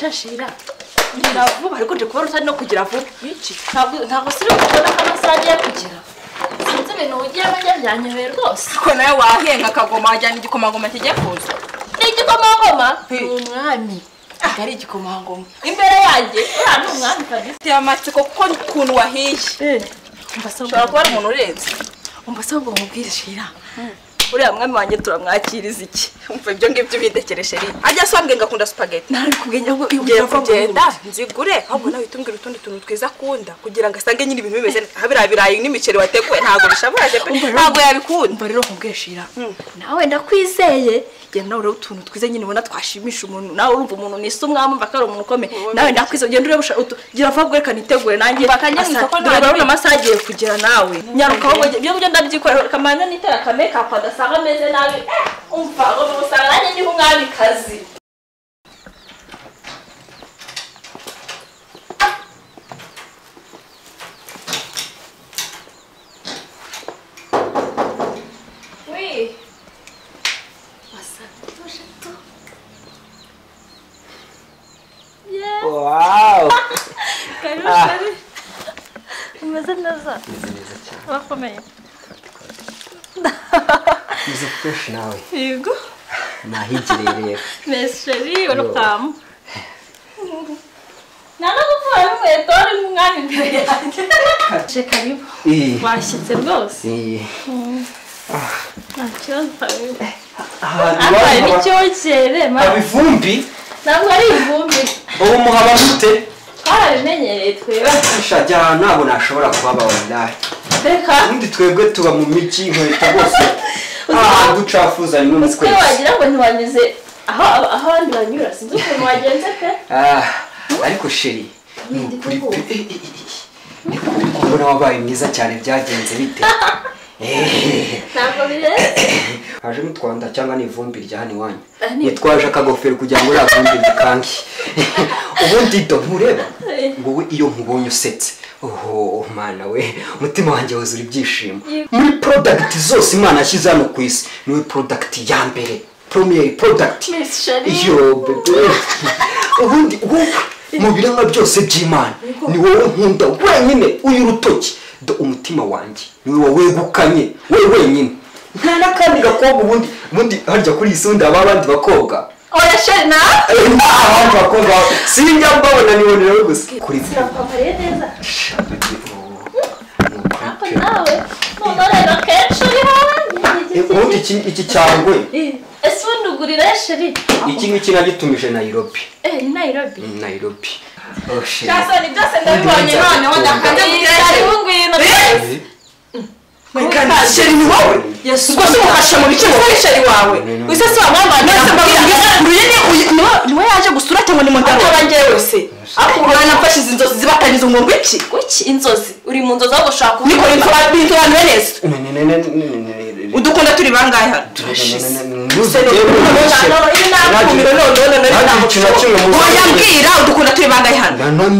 Shashira. Ndavuba ariko nje kubona utari no kugira vuba. Iki ntago siri kubona kana sagiye kugira. Sinzi ibintu ugiye bajyanywe rwose. Ko nawe wahenga akagoma ajyana igikomangoma kijye kuza. Ni igikomangoma? Umwami. Akari igikomangoma. Imbere yanjye urano umwami kabisa. Ya matiko kuko kuntu wahiye. Umbasaba kuba umuntu urenze. Umbasaba umubwire Shira. Uriya mwami wanjye turamwakiriza iki umva ibyo ngibyo bitekeresheje ajya asambwe ngakunda spaghetti nari kubwenya ngo iyo kugenda nzigure ahubwo nawe itumbwira utundi tuntu twiza akunda kugira ngo asange nyine ibintu bimeze habira birayi n'imiceri wateguye ntago bishabaje ntago yabikunda rero nkubweshira nawe ndakwizeye genda ure utuntu twize nyine ubona twashimisha umuntu nawe urumva umuntu nise umwami mva kare umuntu ukomeye nawe ndakwizeye genda ure girafavwe kanitegure nanjye bakanyanyuka ko ntabwo amasagiye kugira nawe nyaruka ahubwo byo byo ndabyikorera kamana nitera kameka pada Sara meze nabi umva ngo musaranye ni umwami kazi Oui Masa touche tout Yeah Wow Kanusa Umazanaza Wakomeye Is it fresh now? Here you go. Mahijiri. Miss Sherry, you're calm. None of the time we're talking about it. Check on you. Wash it and goes. I'm chilled for you. I'm chilled for you. I'm chilled for you. Ah, do chafuza I know. Because when you are busy, how do you rest? Do you know what you Ah, I go shiri. No, no, Oh mana we mutima wanje wuzuri byishimo muri product zose imana ashiza no kwisi ni product ya mbere premier product yo bebe ubundi mu biranga byose by'imana ni wowe nkunda wenyine uyu rutoki do umutima wanje ni wowe wegukanye wewe nyine nta nakandi gakoga ubundi ubundi harya kuri isonda abandi bakoga Oya sheri na? Aha bakoga sinjya mbabona niwe rero gusa kuri iki cyangwe ese wundugurira sheri iki ngiki nagitumije Nairobi Nairobi oh sheri cyasoni byose ndabibonye none wandakanda ngwino Mkana sheri ni wawe Yesu kwa simu kasha mwiche mwiche sheri wawe Wise siwa mama Niwe yaje gusura cyangwa ni mugabo Atabangiye wese Ako urana fashize inzozi zibakaniza ngo ngwiki Wiki inzozi uri mu nzozi aho shaka Niko bintu abantu benezo Udukunda turi bangahe hano Turashize Wayambwira udukunda turi bangahe hano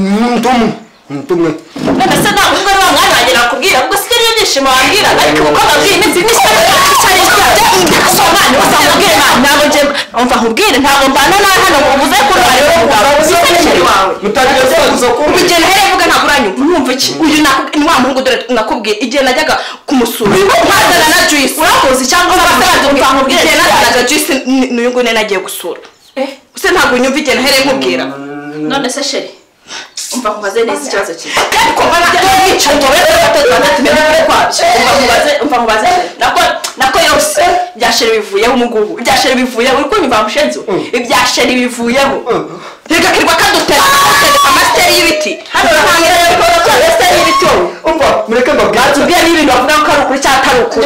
Ntumwe Ndasa na ngoro banganje nakubwira ngo sikiriye byishimo wangira ariko uko babwiye nizi n'ishyaka cyarishya n'asomane wasangire nabo je umva nkubwire ntabwo mbana na hano ubuze ko bari baba uzisekeri wawe mutagira zo kubigena herevuga ntaguranyu umva iki uyu nwa muhungu dore nakubwiye igihe najyaga kumusura bazana na Joyce urakoze cyangwa bazana umva nkubwire na Joyce n'uyu ngune nagiye gusura use ntabwo nyumvikene here nkubwira none se sheri umva kubaze neza ikibazo cyiza ariko nako yose byasheri bivuyeho umugugu byasheri bivuyeho uko nyumva mushenzo ibyasheri bivuyeho rega kirwa kadutera amasteri y'ibiti hano ntangira yuko amasteri y'ibiti umva mureke mbabwira tubiye n'ibintu bavuga ko ari ukuri cyataruko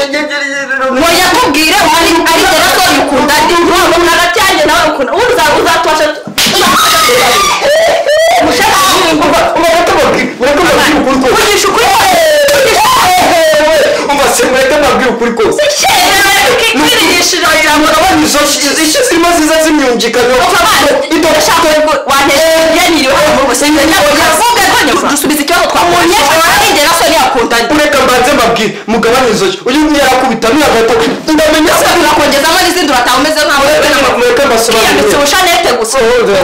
no yakubwira ari dera ko yukunda ndumva umuntu agatyanje nawe ukunda uzatwasha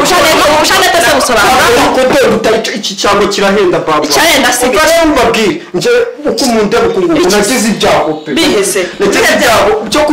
ushaneta se